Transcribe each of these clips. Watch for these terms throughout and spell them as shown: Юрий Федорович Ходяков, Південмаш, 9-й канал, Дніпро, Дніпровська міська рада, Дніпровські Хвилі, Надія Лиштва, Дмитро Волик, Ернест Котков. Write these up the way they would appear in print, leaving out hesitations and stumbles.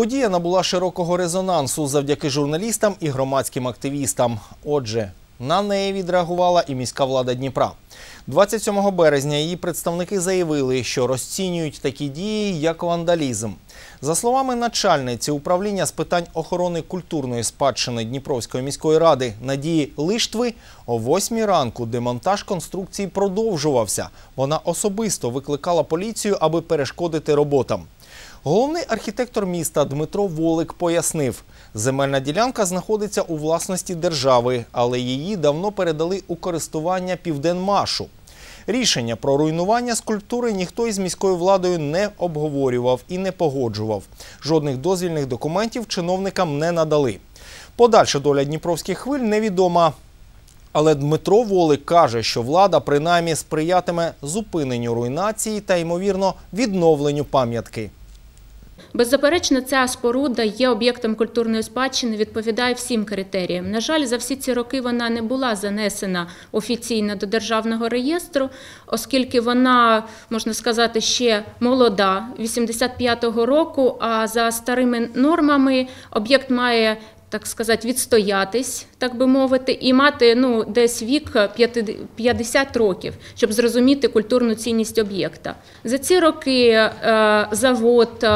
Подія набула широкого резонансу завдяки журналістам і громадським активістам. Отже, на неї відреагувала і міська влада Дніпра. 27 березня її представники заявили, що розцінюють такі дії як вандалізм. За словами начальниці управління з питань охорони культурної спадщини Дніпровської міської ради Надії Лиштви, о 8 ранку демонтаж конструкції продовжувався. Вона особисто викликала поліцію, аби перешкодити роботам. Головний архітектор міста Дмитро Волик пояснив, земельна ділянка знаходиться у власності держави, але її давно передали у користування Південмашу. Рішення про руйнування скульптури ніхто із міською владою не обговорював і не погоджував. Жодних дозвільних документів чиновникам не надали. Подальша доля Дніпровських хвиль невідома. Але Дмитро Волик каже, що влада принаймні сприятиме зупиненню руйнації та, ймовірно, відновленню пам'ятки. Беззаперечно, ця споруда є об'єктом культурної спадщини, відповідає всім критеріям. На жаль, за всі ці роки вона не була занесена офіційно до державного реєстру, оскільки вона, можна сказати, ще молода, 85-го року, а за старими нормами об'єкт має, так сказати, відстоятись, так би мовити, і мати десь вік 50 років, щоб зрозуміти культурну цінність об'єкта. За ці роки завод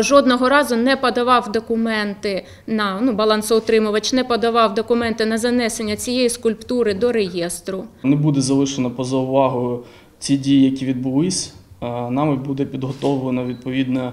жодного разу не подавав документи на балансоутримувач, не подавав документи на занесення цієї скульптури до реєстру. Не буде залишено поза увагою ці дії, які відбулись. Нами буде підготовлена відповідна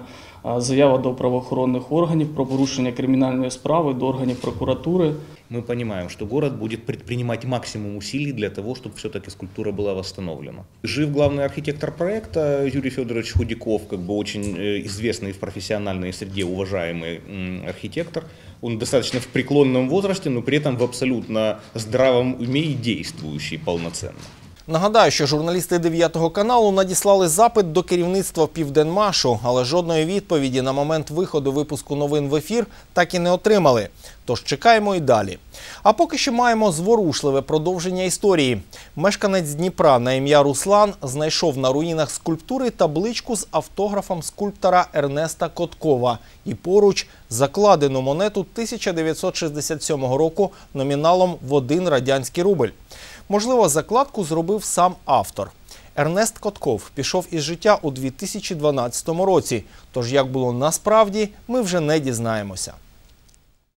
заява до правоохоронних органів про порушення кримінальної справи, до органів прокуратури. Ми розуміємо, що міст буде предпринимати максимум усилий для того, щоб все-таки скульптура була відновлена. Жив головний архітектор проекту Юрий Федорович Ходяков, дуже відомий в професіональній середі, уважаємий архітектор. Він достатньо в преклонному віці, але при цьому в абсолютно здравому умі і діючий повноцінно. Нагадаю, що журналісти 9-го каналу надіслали запит до керівництва Південмашу, але жодної відповіді на момент виходу випуску новин в ефір так і не отримали. Тож чекаємо і далі. А поки що маємо зворушливе продовження історії. Мешканець Дніпра на ім'я Руслан знайшов на руїнах скульптури табличку з автографом скульптора Ернеста Коткова. І поруч закладену монету 1967 року номіналом в 1 радянський рубль. Можливо, закладку зробив сам автор. Ернест Котков пішов із життя у 2012 році, тож як було насправді, ми вже не дізнаємося.